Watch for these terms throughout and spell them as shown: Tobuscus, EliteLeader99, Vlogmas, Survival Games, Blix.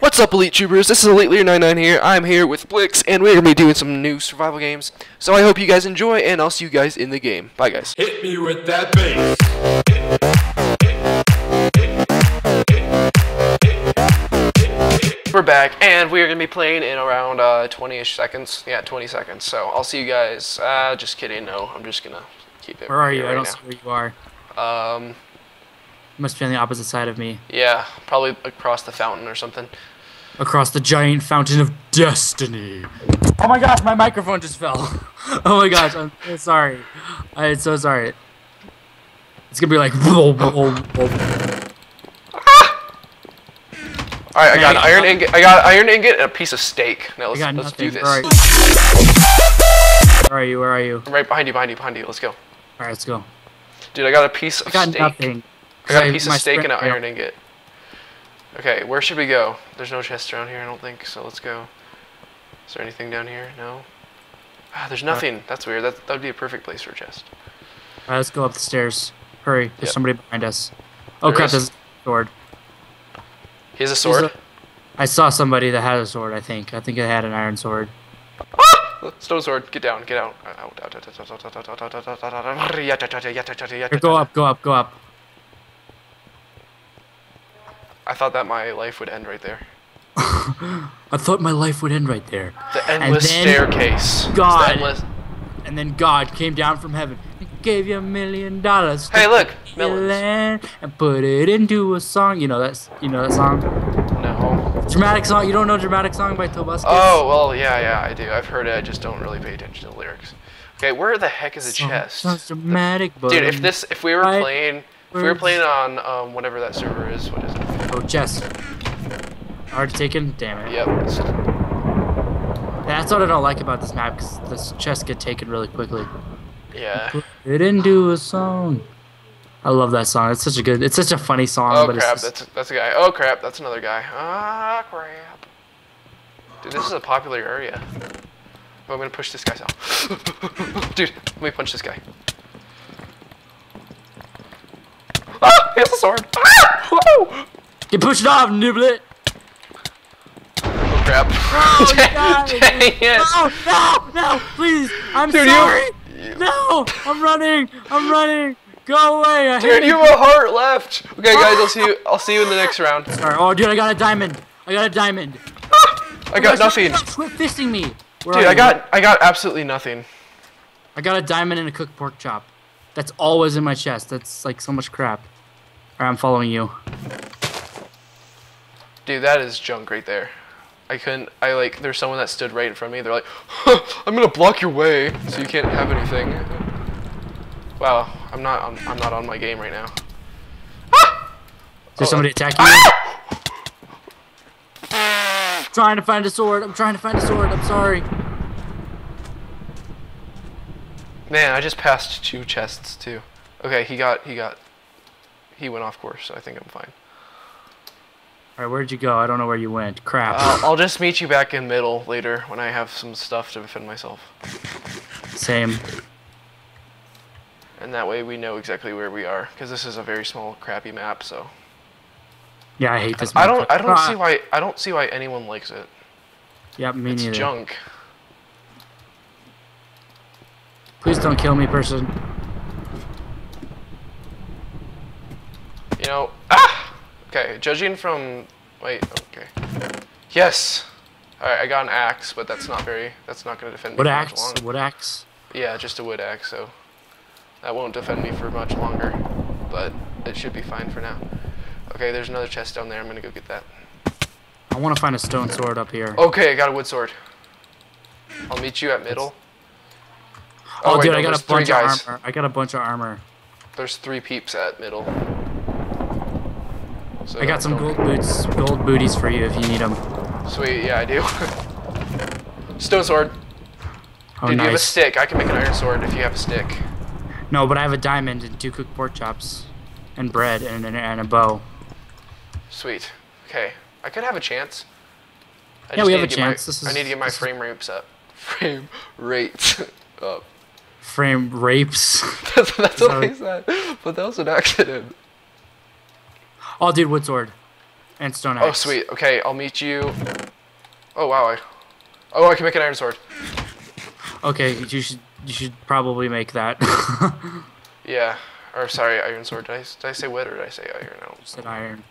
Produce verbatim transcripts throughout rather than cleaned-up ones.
What's up, Elite Troopers? This is Elite Lear ninety-nine here. I'm here with Blix, and we're going to be doing some new survival games. So I hope you guys enjoy, and I'll see you guys in the game. Bye, guys. Hit me with that bass. We're back, and we're going to be playing in around uh, twenty-ish seconds. Yeah, twenty seconds. So I'll see you guys. Uh, just kidding. No, I'm just going to keep it. Where are you? Right I don't now. see where you are. Um... Must be on the opposite side of me. Yeah, probably across the fountain or something. Across the giant fountain of destiny. Oh my gosh, my microphone just fell. Oh my gosh, I'm so sorry. I'm so sorry. It's gonna be like. All right, I got an iron ingot. I got an iron ingot and a piece of steak. Now let's let's do this. All right. Where are you? Where are you? I'm right behind you, behind you, behind you. Let's go. All right, let's go. Dude, I got a piece of I got steak. Nothing. I got a piece of steak and an iron ingot. Okay, where should we go? There's no chests around here, I don't think, so let's go. Is there anything down here? No? Ah, there's nothing. That's weird. That that would be a perfect place for a chest. Alright, let's go up the stairs. Hurry, there's yep. somebody behind us. Oh crap, there's a sword. He has a sword? A, I saw somebody that had a sword, I think. I think it had an iron sword. Stone sword, get down, get out. Here, go up, go up, go up. I thought that my life would end right there. I thought my life would end right there. The endless and then staircase. God. Endless. And then God came down from heaven and gave you a million dollars. Hey, look, millions. And put it into a song. You know that's you know that song. No. Dramatic song. You don't know dramatic song by Tobuscus? Oh well, yeah, yeah, I do. I've heard it. I just don't really pay attention to the lyrics. Okay, where the heck is a chest? Sounds dramatic, but dude, if this, if we were I, playing, if we were playing on um, whatever that server is, what is it? Oh, chest. Already taken? Damn it. Yep. That's what I don't like about this map, because this chest get taken really quickly. Yeah. It didn't do a song. I love that song. It's such a good, it's such a funny song. Oh, but crap. It's just... that's, that's a guy. Oh, crap. That's another guy. Ah, crap. Dude, this is a popular area. Oh, I'm going to push this guy out. Dude, let me punch this guy. Ah, he has a sword. Ah! Whoa! Get pushed off, niblet! Oh crap. Oh, dang, dang it. No, no, no, please! I'm Dude, sorry! You... No! I'm running! I'm running! Go away! I Dude, you have a heart left! Okay guys, I'll see you I'll see you in the next round. Sorry. Oh dude, I got a diamond! I got a diamond. I got oh, nothing. Quit fisting me! Where dude, I got I got absolutely nothing. I got a diamond and a cooked pork chop. That's always in my chest. That's like so much crap. Alright, I'm following you. Dude, that is junk right there. I couldn't, I like, there's someone that stood right in front of me. They're like, huh, I'm gonna block your way so you can't have anything. Wow, I'm not, I'm, I'm not on my game right now. Ah! Is there oh, somebody attacking me? Ah! I'm trying to find a sword. I'm trying to find a sword. I'm sorry. Man, I just passed two chests too. Okay, he got, he got, he went off course, so I think I'm fine. Alright, where'd you go? I don't know where you went. Crap. Uh, I'll just meet you back in middle later when I have some stuff to defend myself. Same. And that way we know exactly where we are, because this is a very small, crappy map. So. Yeah, I hate this map. I don't. I don't ah. see why. I don't see why anyone likes it. Yep, me it's neither. It's junk. Please don't kill me, person. You know. Ah! Okay, judging from, wait, okay. Yes! Alright, I got an axe, but that's not very, that's not going to defend me for much longer. Wood axe? Wood axe? Yeah, just a wood axe, so that won't defend me for much longer, but it should be fine for now. Okay, there's another chest down there, I'm going to go get that. I want to find a stone sword up here. Okay, I got a wood sword. I'll meet you at middle. Oh, oh wait, dude, no, I got a bunch of armor. I got a bunch of armor. There's three peeps at middle. So I got some gold boots, gold booties for you if you need them. Sweet, yeah, I do. Stone sword. Oh, dude, nice. You have a stick. I can make an iron sword if you have a stick. No, but I have a diamond and two cooked pork chops, and bread and and, and a bow. Sweet. Okay, I could have a chance. I yeah, we have a chance. My, this is, I need to get my frame rates up. Frame rates up. Frame rapes. that's that's what I said, but that was an accident. Oh, dude, wood sword. and stone axe. Oh, sweet. Okay, I'll meet you. Oh, wow. I... Oh, I can make an iron sword. Okay, you should you should probably make that. Yeah. Or, sorry, iron sword. Did I, did I say wood or did I say iron? I don't... said iron.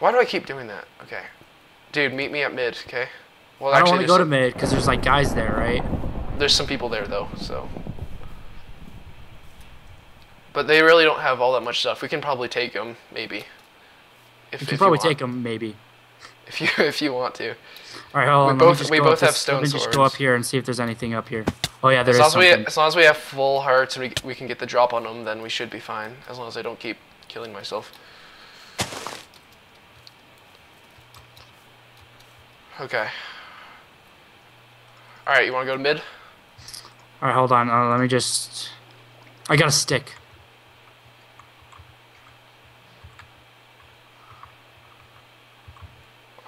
Why do I keep doing that? Okay. Dude, meet me at mid, okay? Well, I don't want to go to mid because there's, like, guys there, right? There's some people there, though, so... But they really don't have all that much stuff. We can probably take them, maybe. If, we can if probably you take them, maybe. If you if you want to. All right, hold on. We both we both have stone swords. Let me just go up here and see if there's anything up here. Oh yeah, there is something. As long as we have full hearts and we we can get the drop on them, then we should be fine. As long as I don't keep killing myself. Okay. All right, you want to go to mid? All right, hold on. Uh, let me just. I got a stick.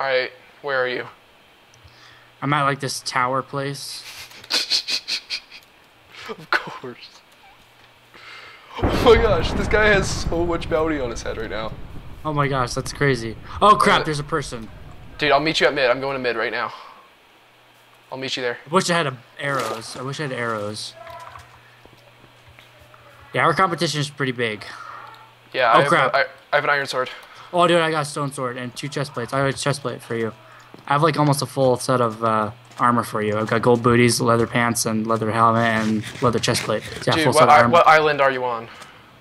Alright, where are you? I'm at like this tower place. Of course. Oh my gosh, this guy has so much bounty on his head right now. Oh my gosh, that's crazy. Oh crap, there's a person. Dude, I'll meet you at mid. I'm going to mid right now. I'll meet you there. I wish I had a arrows. I wish I had arrows. Yeah, our competition is pretty big. Yeah, oh, I, have crap. A, I, I have an iron sword. Oh, dude, I got a stone sword and two chest plates. I have a chest plate for you. I have, like, almost a full set of uh, armor for you. I've got gold booties, leather pants, and leather helmet, and leather chest plate. Yeah, dude, full what, set of armor. What island are you on?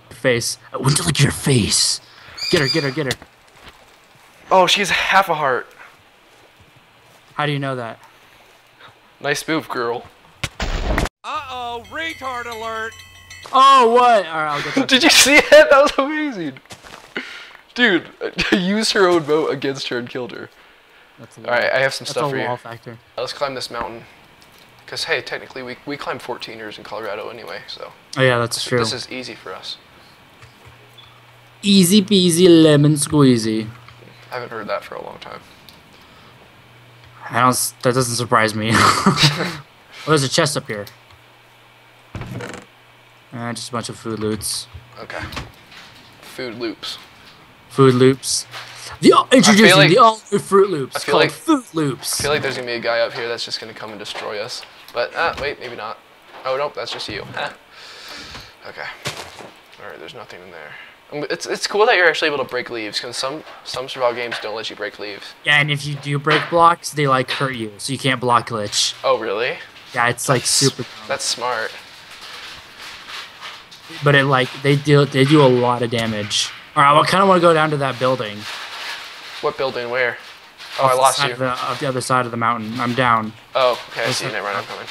Your face. I want to look at your face. Get her, get her, get her. Oh, she's half a heart. How do you know that? Nice move, girl. Uh-oh, retard alert. Oh, what? All right, I'll get that. Did you see it? That was amazing. Dude, used her own boat against her and killed her. That's a wall. All right, I have some That's stuff for you. That's a wall factor. Let's climb this mountain. Because, hey, technically, we, we climbed fourteeners in Colorado anyway, so... Oh, yeah, that's true. This is easy for us. Easy peasy lemon squeezy. I haven't heard that for a long time. I don't... That doesn't surprise me. Well, there's a chest up here. Uh, just a bunch of food loops. Okay. Food loops. Food Loops. The, uh, introducing like, the all new Fruit Loops I feel called like, Food Loops. I feel like there's going to be a guy up here that's just going to come and destroy us. But, uh, wait, maybe not. Oh, nope, that's just you. Huh. Okay. Alright, there's nothing in there. It's, it's cool that you're actually able to break leaves, because some, some survival games don't let you break leaves. Yeah, and if you do break blocks, they, like, hurt you, so you can't block glitch. Oh, really? Yeah, it's, like, that's, super cool. That's smart. But it, like, they do, they do a lot of damage. Alright, I kind of want to go down to that building. What building? Where? Oh, off I lost you. The, off the other side of the mountain. I'm down. Oh, okay. I see you. Never mind. I'm coming.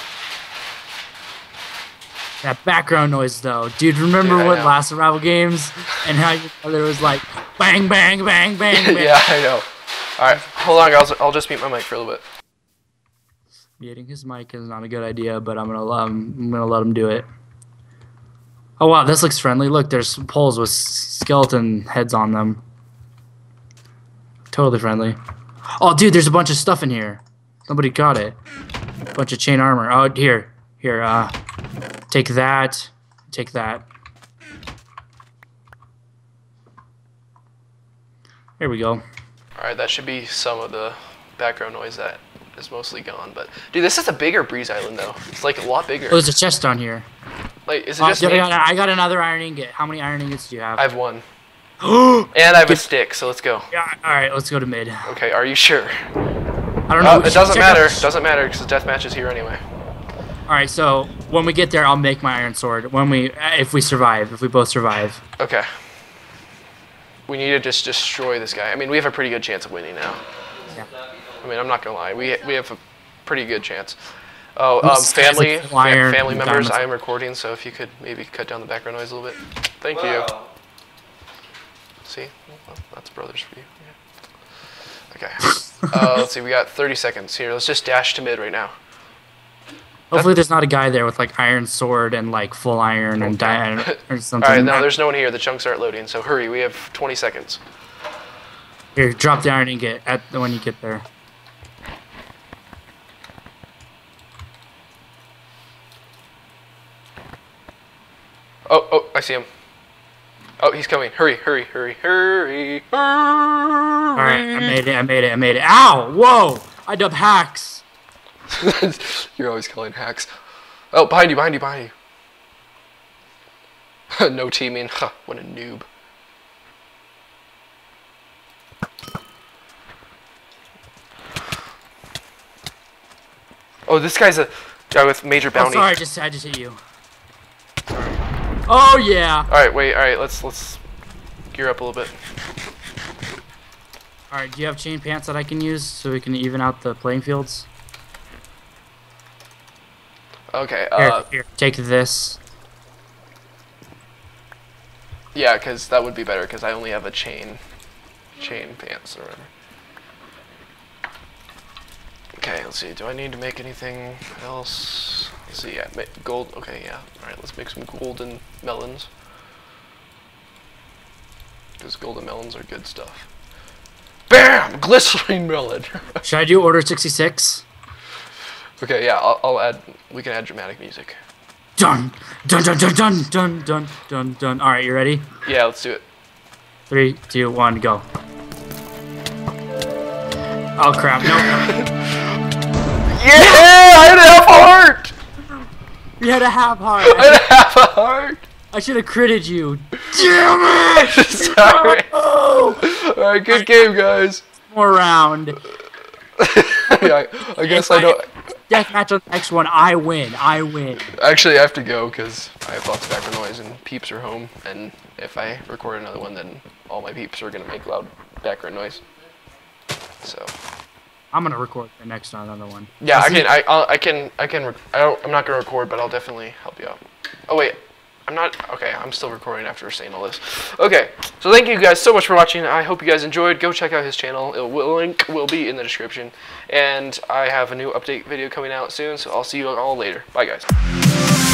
That background noise, though. Dude, remember Dude, what last Survival Games? And how you know there was like, bang, bang, bang, bang, bang. Yeah, I know. Alright, hold on, guys. I'll just mute my mic for a little bit. Muting his mic is not a good idea, but I'm gonna um, I'm gonna let him do it. Oh wow, this looks friendly. Look, there's poles with skeleton heads on them. Totally friendly. Oh dude, there's a bunch of stuff in here. Nobody got it. A bunch of chain armor. Oh, here. Here, uh... Take that. Take that. Here we go. Alright, that should be some of the background noise that is mostly gone, but... Dude, this is a bigger Breeze Island, though. It's like a lot bigger. Oh, there's a chest down here. Like, is it oh, just dude, I, got, I got another iron ingot. How many iron ingots do you have? I have one. And I have Get, a stick, so let's go. Yeah, alright, let's go to mid. Okay, are you sure? I don't know. Uh, it doesn't matter. It doesn't matter, because the deathmatch is here anyway. Alright, so when we get there, I'll make my iron sword. When we, If we survive, if we both survive. Okay. We need to just destroy this guy. I mean, we have a pretty good chance of winning now. Yeah. I mean, I'm not going to lie. We, we have a pretty good chance. Oh, um, family, fam family members, I am recording, so if you could maybe cut down the background noise a little bit. Thank Whoa. you. See? Well, that's brothers for you. Yeah. Okay. uh, let's see, we got thirty seconds here. Let's just dash to mid right now. Hopefully that's... there's not a guy there with, like, iron sword and, like, full iron and diamond or something. All right, no, there's no one here. The chunks aren't loading, so hurry. We have twenty seconds. Here, drop the iron ingot at the when you get there. Oh, oh, I see him. Oh, he's coming. Hurry, hurry, hurry, hurry, hurry. Alright, I made it, I made it, I made it. Ow! Whoa! I dubbed hacks. You're always calling hacks. Oh, behind you, behind you, behind you. No teaming. Huh, what a noob. Oh, this guy's a guy with major bounty. Oh, sorry, I just I just hit you. Oh yeah. All right, wait. All right, let's let's gear up a little bit. All right, do you have chain pants that I can use so we can even out the playing fields? Okay. Uh, here, here, take this. Yeah, cause that would be better, cause I only have a chain, chain pants or whatever. Okay, let's see. Do I need to make anything else? Let's see. Yeah, gold. Okay, yeah. All right, let's make some golden melons. Because golden melons are good stuff. Bam! Glycerine melon. Should I do Order sixty-six? Okay, yeah. I'll, I'll add. We can add dramatic music. Dun dun dun dun dun dun dun dun dun. All right, you ready? Yeah, let's do it. Three, two, one, go. Oh crap! No. Yeah! I had a half a heart! You had a half heart. I had a half a heart! I should have critted you. Damn it! Sorry. Oh! Alright, good game, guys. More round. Yeah, I, I guess I, I don't... Deathmatch on the next one. I win. I win. Actually, I have to go because I have lots of background noise and peeps are home. And if I record another one, then all my peeps are going to make loud background noise. So... I'm gonna record the next another one. Yeah, I can. I, I'll, I can. I can. I don't, I'm not gonna record, but I'll definitely help you out. Oh wait, I'm not. Okay, I'm still recording after saying all this. Okay, so thank you guys so much for watching. I hope you guys enjoyed. Go check out his channel. The link will be in the description. And I have a new update video coming out soon. So I'll see you all later. Bye guys.